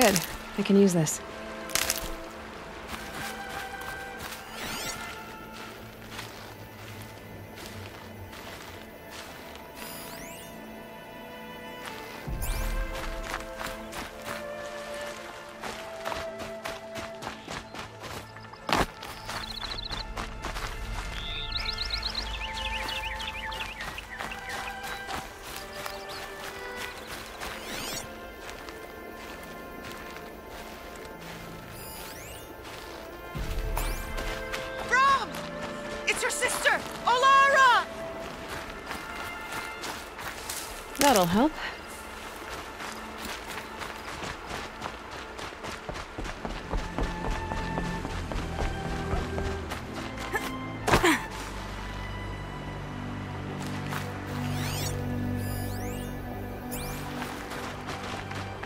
Good. I can use this. That'll help.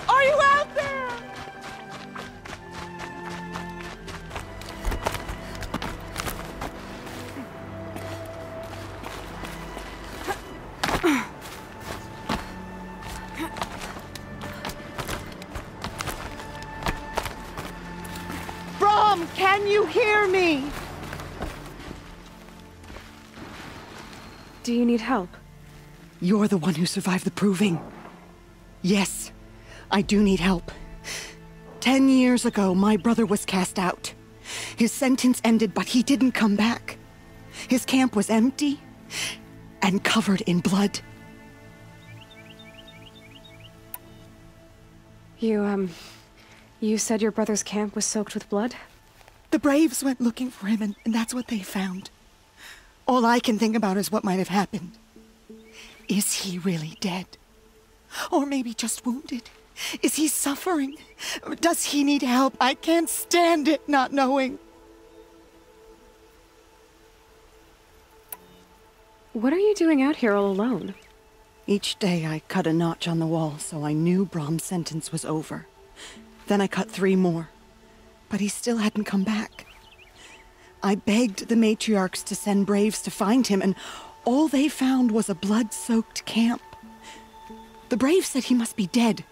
Are you out there? Can you hear me? Do you need help? You're the one who survived the Proving. Yes, I do need help. 10 years ago, my brother was cast out. His sentence ended, but he didn't come back. His camp was empty and covered in blood. You said your brother's camp was soaked with blood? The Braves went looking for him, and that's what they found. All I can think about is what might have happened. Is he really dead? Or maybe just wounded? Is he suffering? Does he need help? I can't stand it not knowing. What are you doing out here all alone? Each day I cut a notch on the wall, so I knew Brom's sentence was over. Then I cut 3 more. But he still hadn't come back. I begged the Matriarchs to send Braves to find him, and all they found was a blood-soaked camp. The Braves said he must be dead,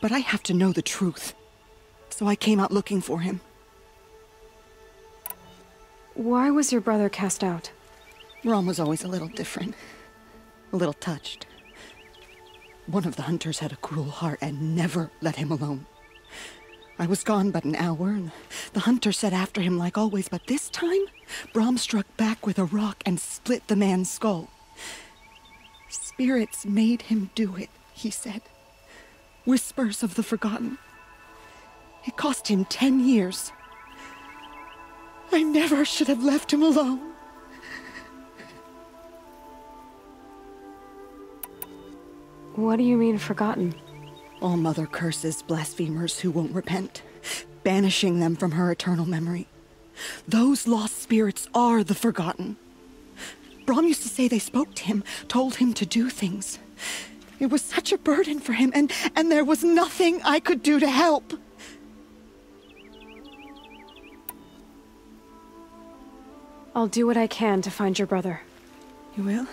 but I have to know the truth. So I came out looking for him. Why was your brother cast out? Brom was always a little different, a little touched. One of the hunters had a cruel heart and never let him alone. I was gone but an hour, and the hunter set after him like always, but this time, Brom struck back with a rock and split the man's skull. Spirits made him do it, he said. Whispers of the forgotten. It cost him 10 years. I never should have left him alone. What do you mean, forgotten? All-Mother curses blasphemers who won't repent, banishing them from her eternal memory. Those lost spirits are the forgotten. Brom used to say they spoke to him, told him to do things. It was such a burden for him, and there was nothing I could do to help. I'll do what I can to find your brother. You will?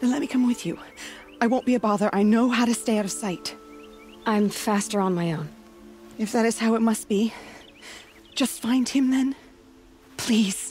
Then let me come with you. I won't be a bother. I know how to stay out of sight. I'm faster on my own. If that is how it must be, just find him then. Please.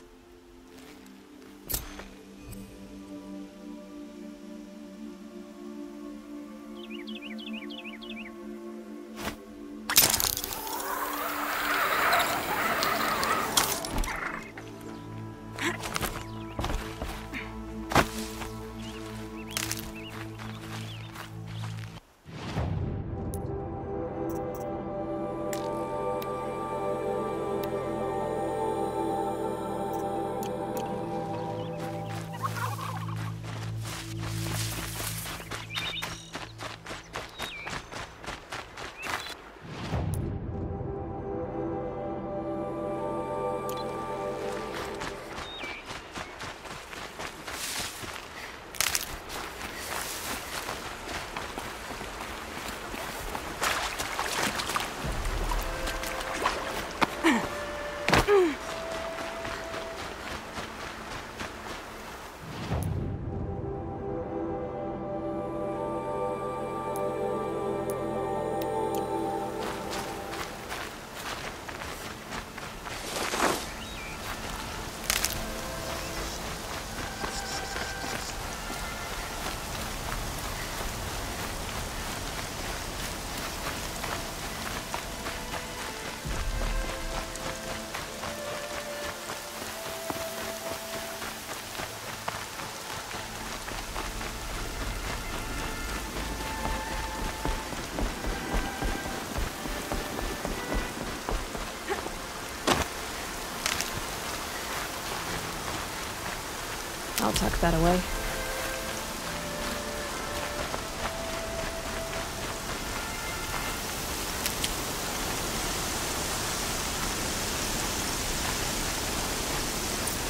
I'll tuck that away.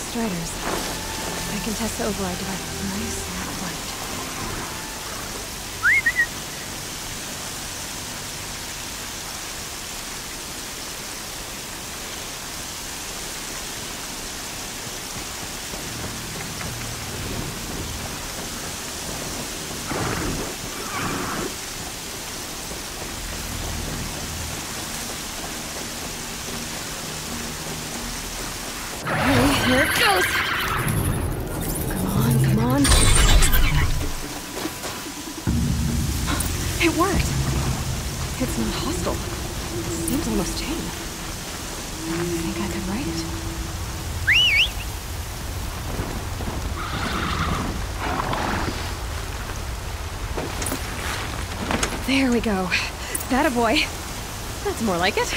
Striders. I can test the override device. Nice and quiet. There we go. That a boy. That's more like it.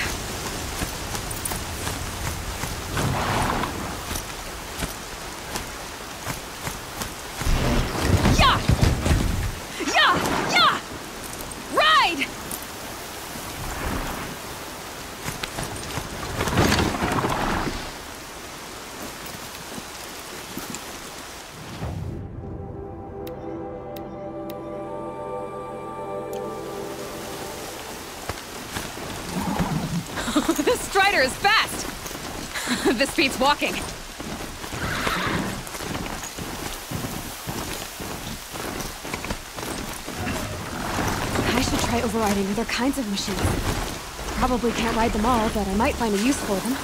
It's walking. I should try overriding other kinds of machines. Probably can't ride them all, but I might find a use for them.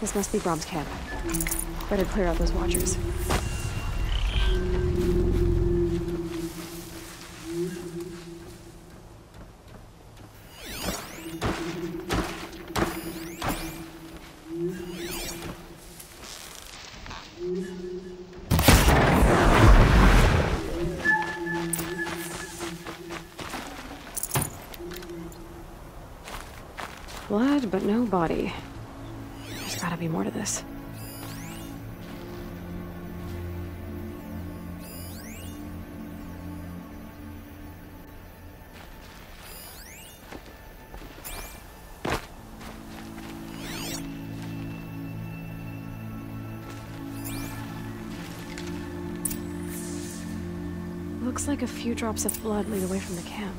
This must be Brom's camp. Better clear out those watchers. Blood, but no body. There's gotta be more to this. Looks like a few drops of blood lead away from the camp.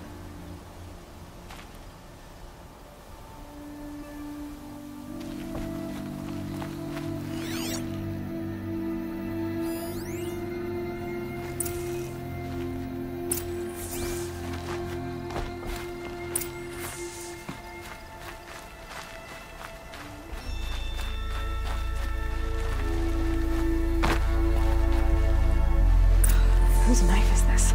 Whose knife is this?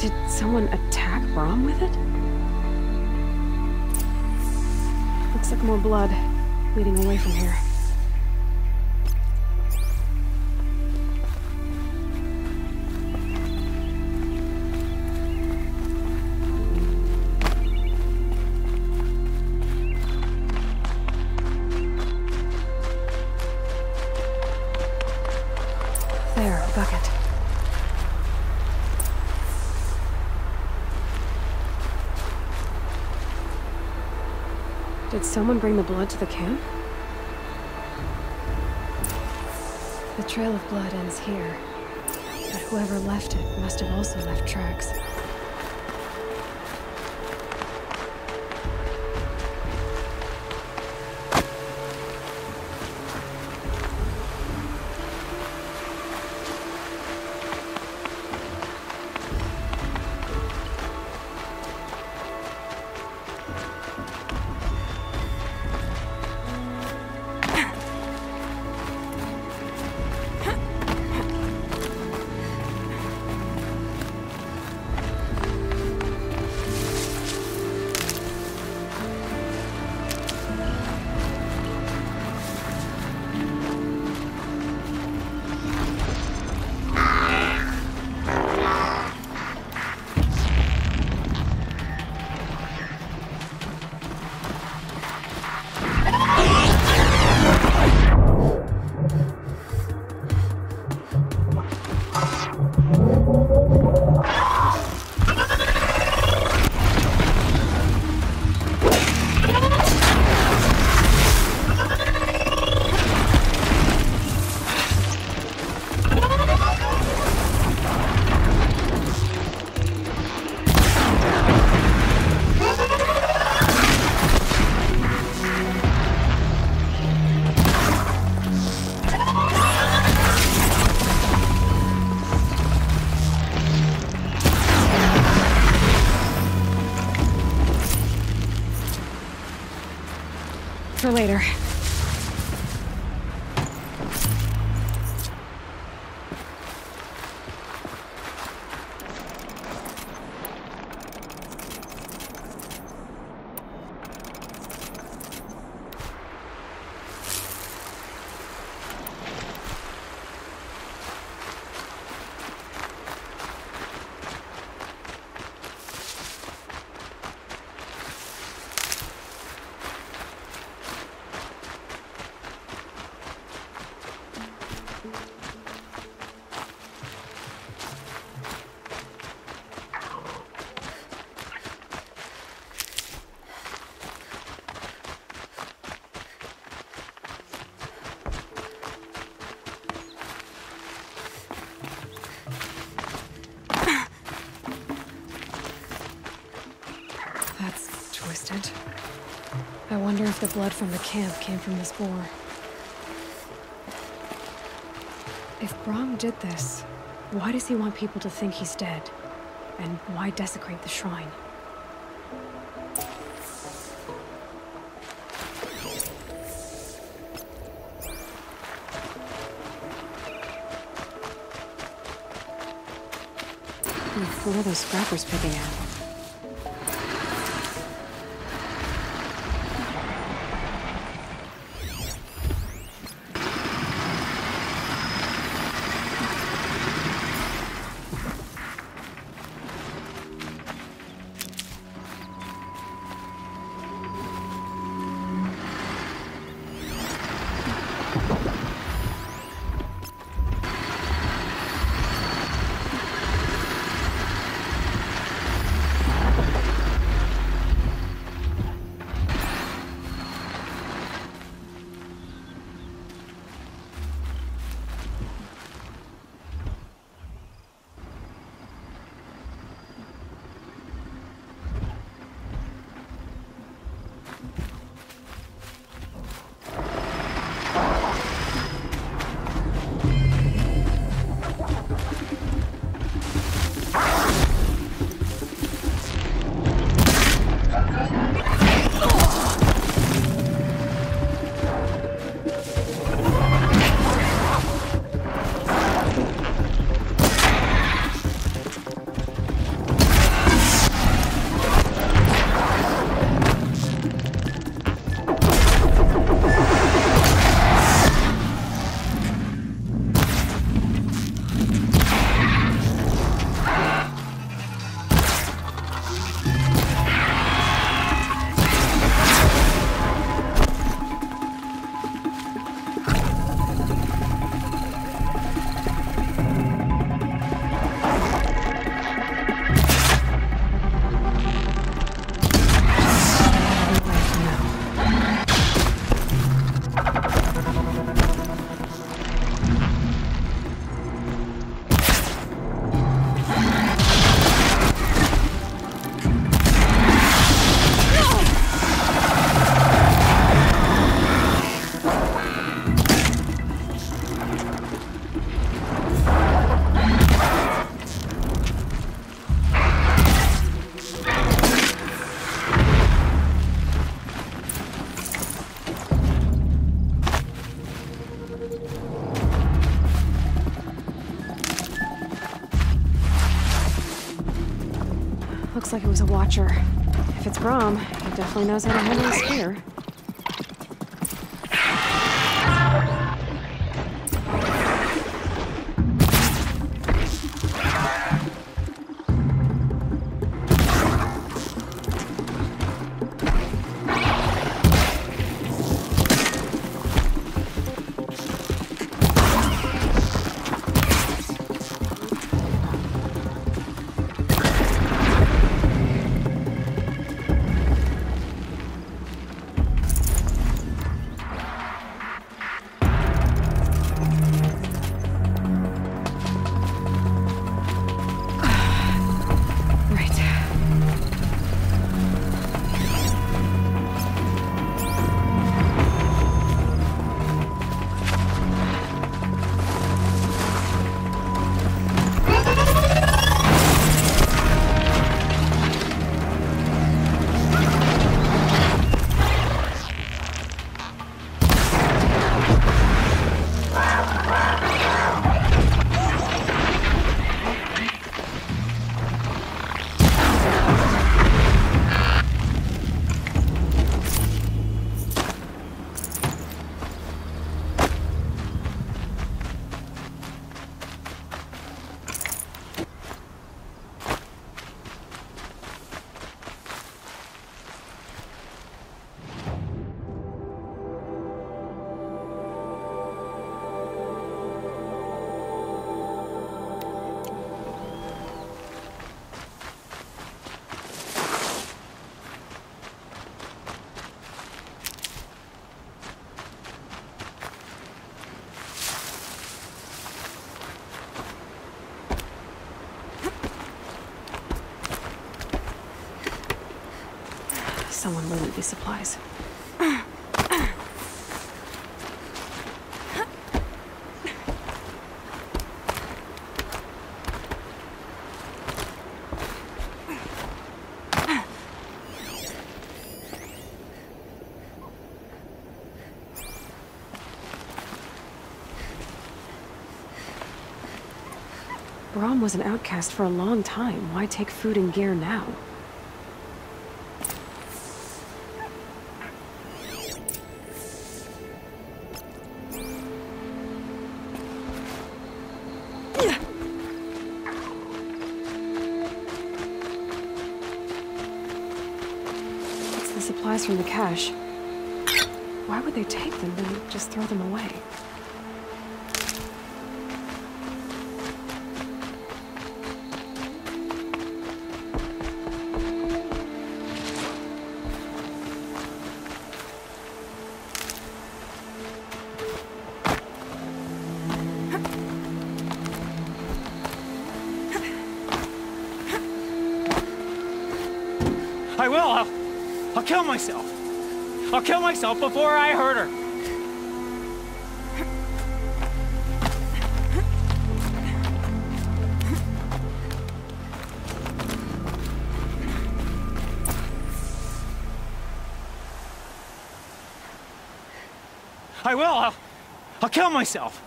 Did someone attack Brom with it? Looks like more blood leading away from here. Did someone bring the blood to the camp? The trail of blood ends here, but whoever left it must have also left tracks. For later. I wonder if the blood from the camp came from this boar. If Brom did this, why does he want people to think he's dead? And why desecrate the shrine? What are those scrappers picking at? looks like it was a Watcher. If it's Brom, he definitely knows how to handle a spear. Someone will leave these supplies. Brom was an outcast for a long time. Why take food and gear now? From the cache. Why would they take them and just throw them away? I will! I'll kill myself! I'll kill myself before I hurt her! I will! I'll kill myself!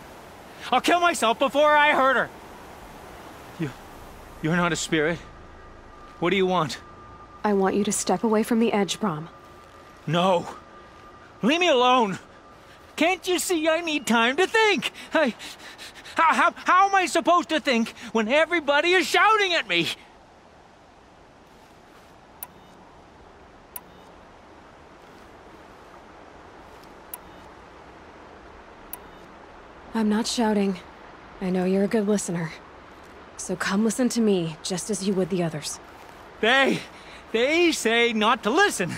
I'll kill myself before I hurt her! You're not a spirit. What do you want? I want you to step away from the edge, Brom. No. Leave me alone. Can't you see I need time to think? How am I supposed to think when everybody is shouting at me? I'm not shouting. I know you're a good listener. So come listen to me, just as you would the others. They say not to listen,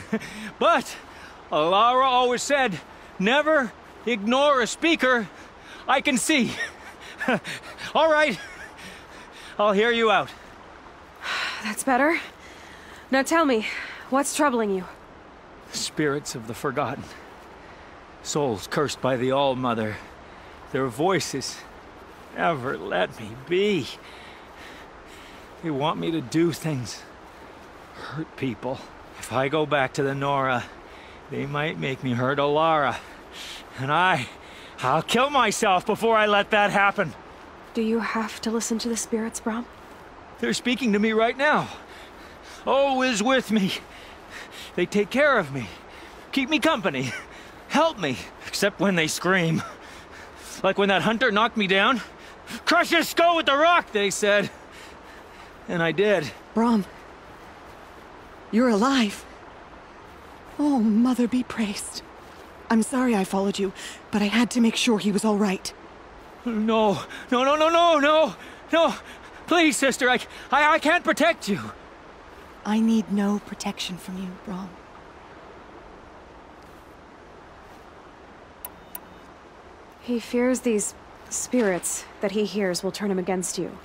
but Alara always said, never ignore a speaker. I can see. All right, I'll hear you out. That's better. Now tell me, what's troubling you? Spirits of the forgotten. Souls cursed by the All-Mother. Their voices never let me be. They want me to do things. Hurt people. If I go back to the Nora, they might make me hurt Alara. And I'll kill myself before I let that happen. Do you have to listen to the spirits, Brom? They're speaking to me right now. always with me. They take care of me, keep me company, help me. Except when they scream. Like when that hunter knocked me down. Crush his skull with the rock, they said. And I did. Brom, you're alive. Oh, Mother be praised. I'm sorry I followed you, but I had to make sure he was all right. No, no, no, no, no, no, no. Please, sister, I can't protect you. I need no protection from you, Brom. He fears these spirits that he hears will turn him against you.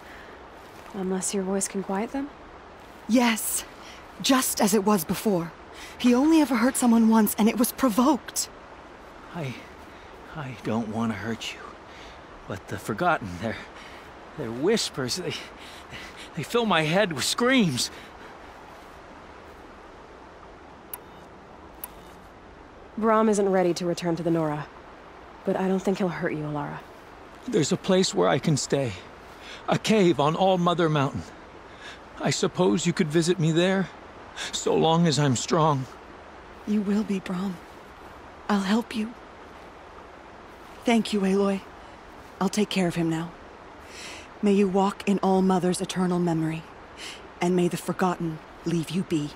Unless your voice can quiet them? Yes, just as it was before. He only ever hurt someone once, and it was provoked. I don't want to hurt you. But the Forgotten, their whispers, they fill my head with screams. Brom isn't ready to return to the Nora. But I don't think he'll hurt you, Alara. There's a place where I can stay. A cave on All-Mother Mountain. I suppose you could visit me there, so long as I'm strong. You will be, Brom. I'll help you. Thank you, Aloy. I'll take care of him now. May you walk in All-Mother's eternal memory, and may the Forgotten leave you be.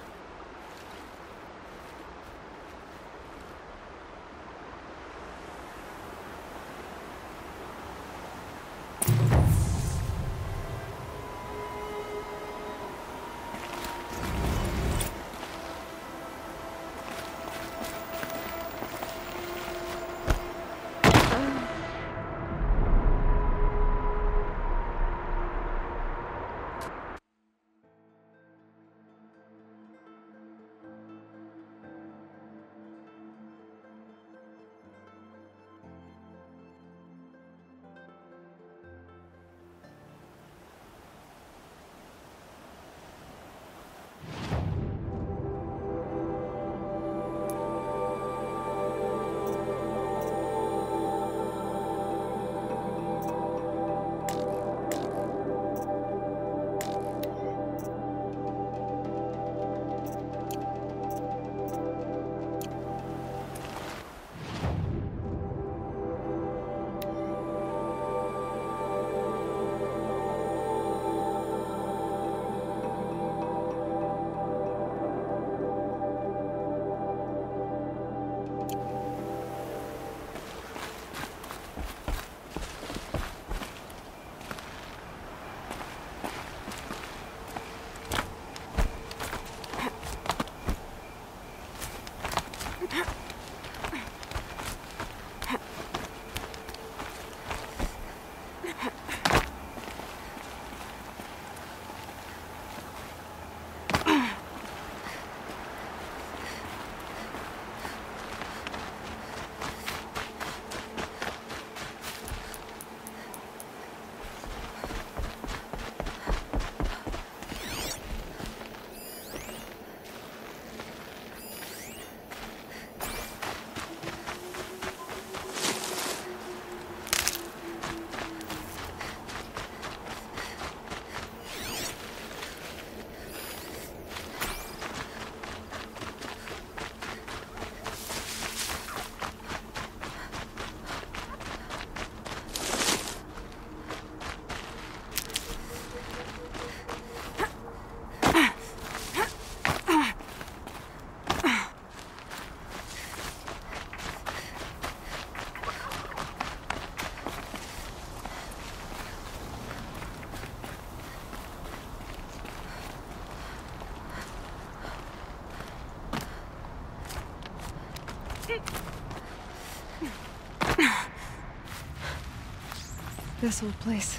This old place.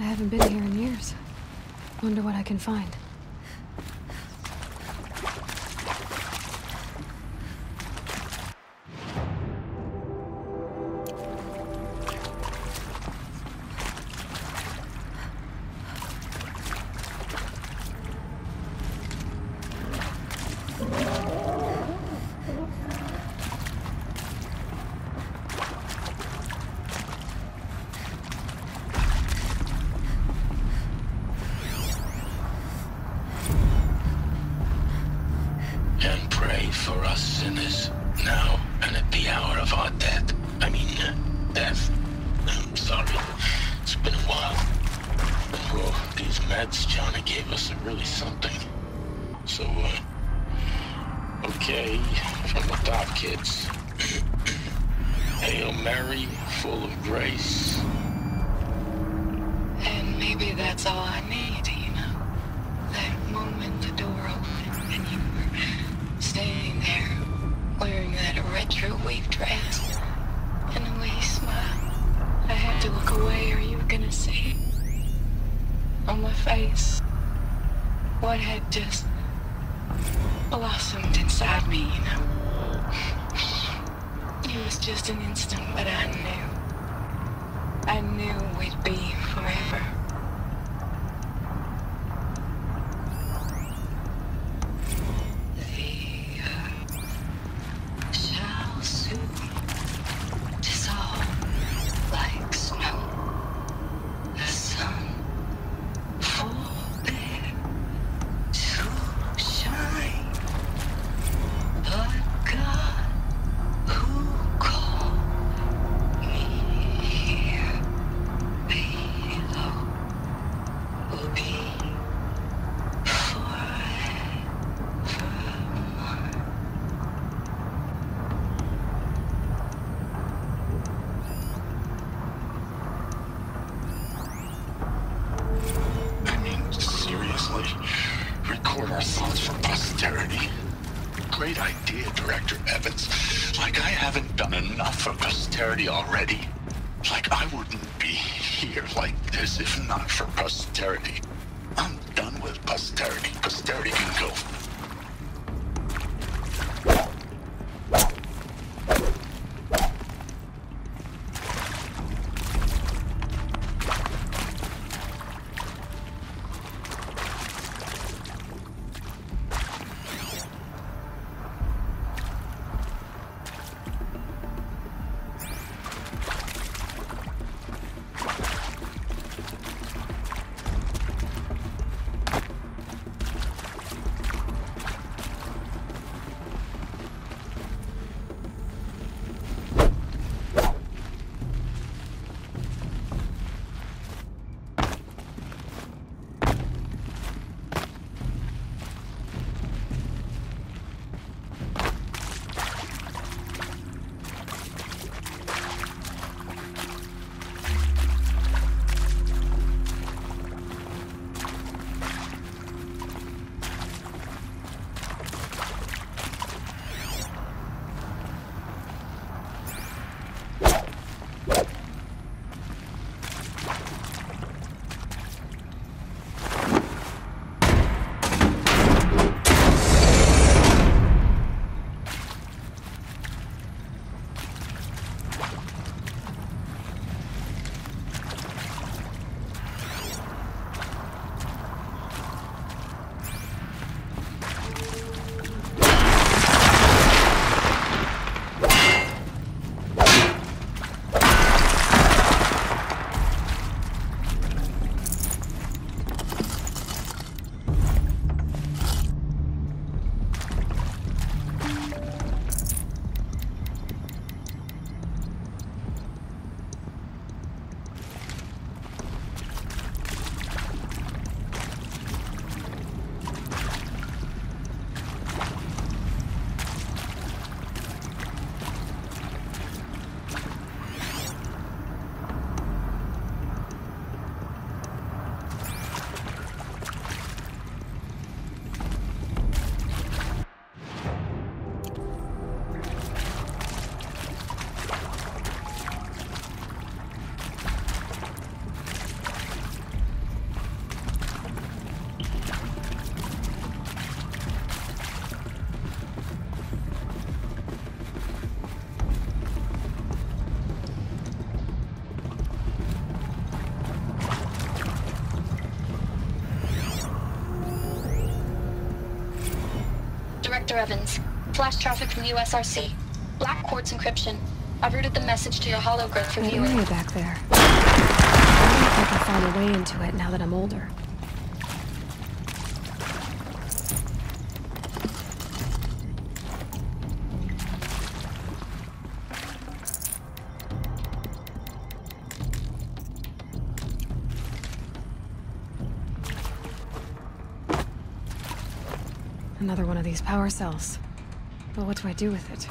I haven't been here in years. Wonder what I can find. for us sinners, now and at the hour of our death. I mean, death. I'm sorry. It's been a while. Well, these meds Johnny gave us are really something. So, okay, from the top, kids. Hail Mary, full of grace. And maybe that's all I need, you know? That moment the door opened and you were standing there, wearing that retro weave dress, and a wee smile. I had to look away or you were gonna see it. On my face, what had just blossomed inside me, you know? It was just an instant, but I knew we'd be forever. The shall soon dissolve like snow. The sun forbid to shine. But God, who called me here below, will be forevermore. I mean, seriously, record our thoughts for posterity. Great idea, Director Evans. Like I haven't done enough for posterity already. Like I wouldn't be here like this if not for posterity. I'm done with posterity. Posterity can go. Director Evans, flash traffic from USRC. Black quartz encryption. I've routed the message to your hologrid for viewing. There's an area back there. I wonder if I can find a way into it now that I'm older. Another one of these power cells. But what do I do with it?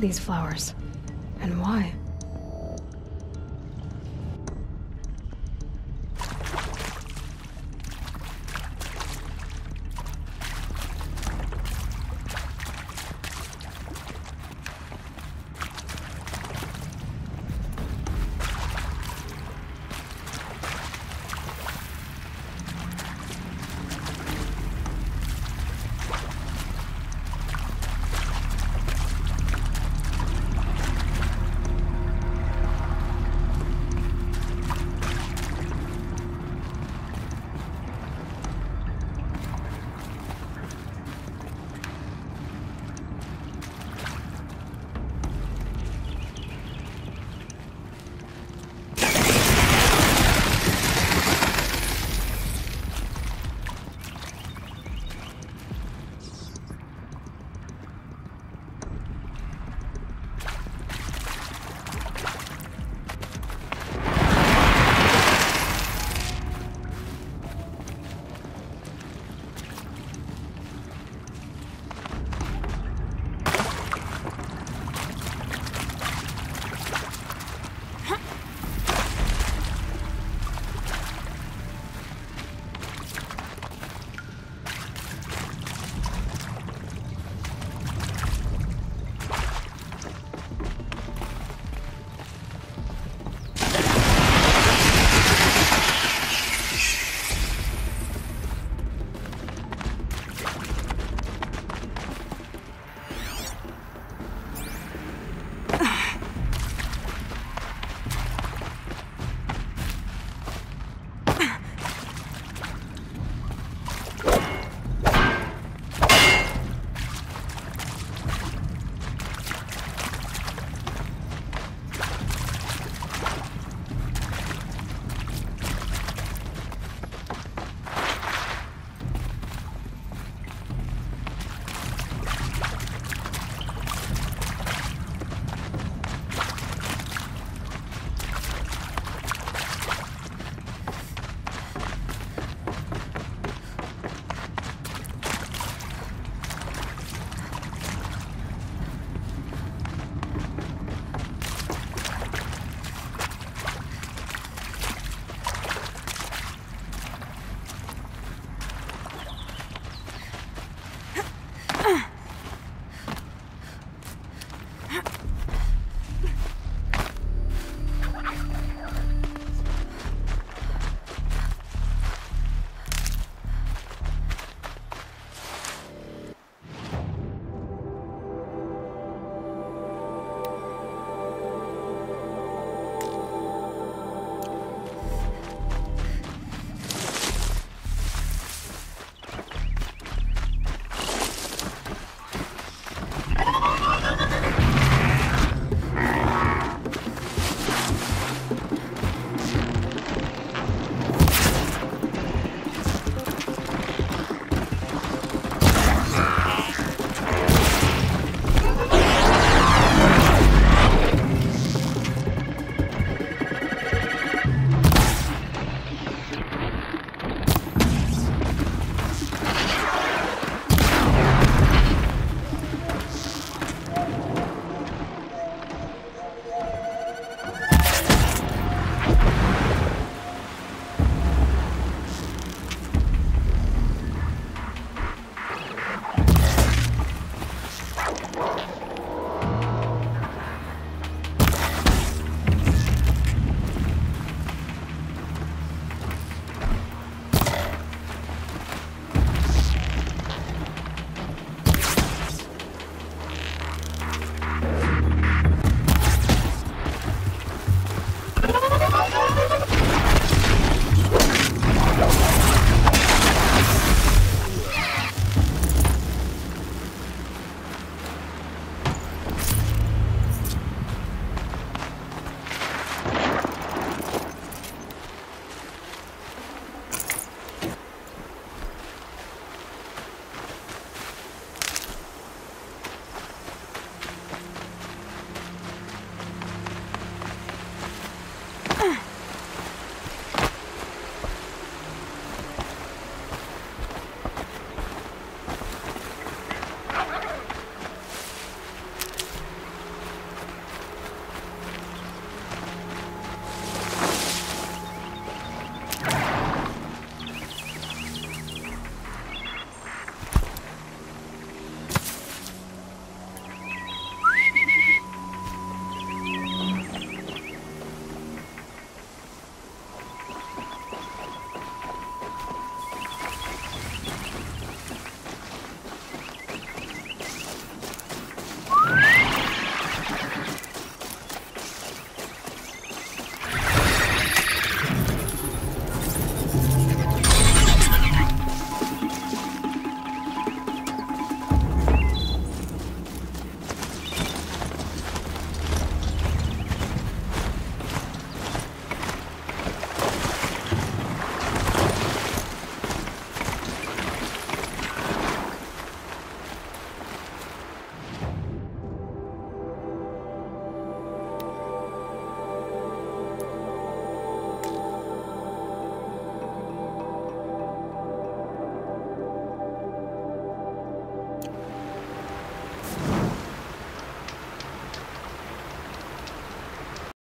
These flowers, and why?